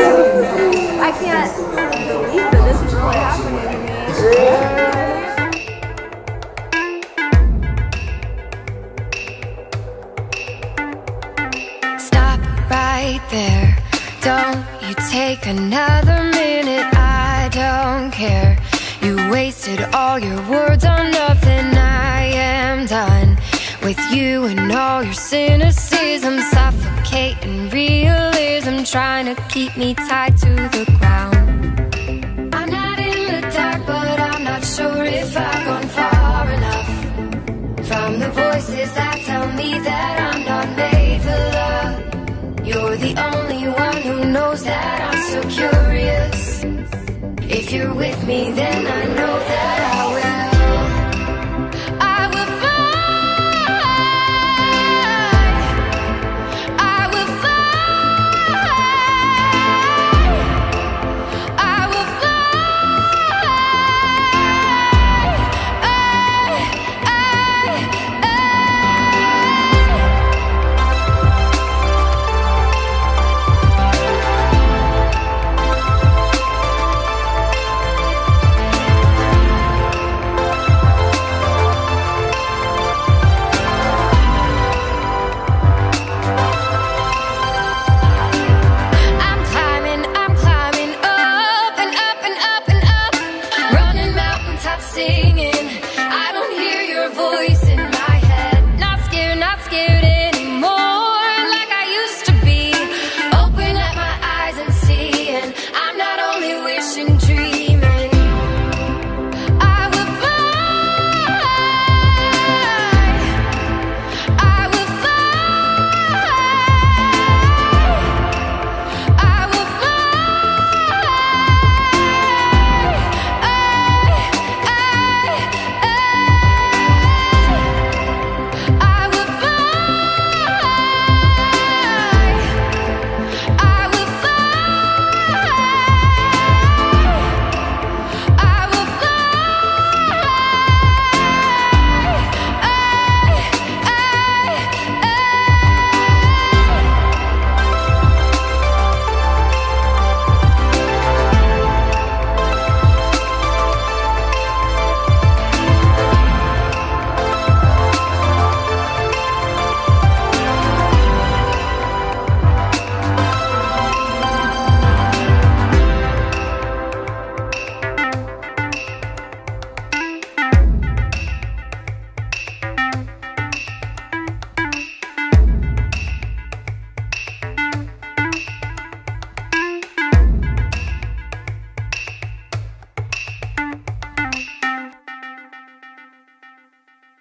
I can't believe that this is really happening to me. There, don't you take another minute, I don't care. You wasted all your words on nothing, I am done with you and all your cynicism, suffocating realism, trying to keep me tied to the ground. I'm not in the dark, but I'm not sure if I've gone far enough from the voices that tell me that I'm not made for love. You're the only one who knows that I'm so curious. If you're with me, then I know that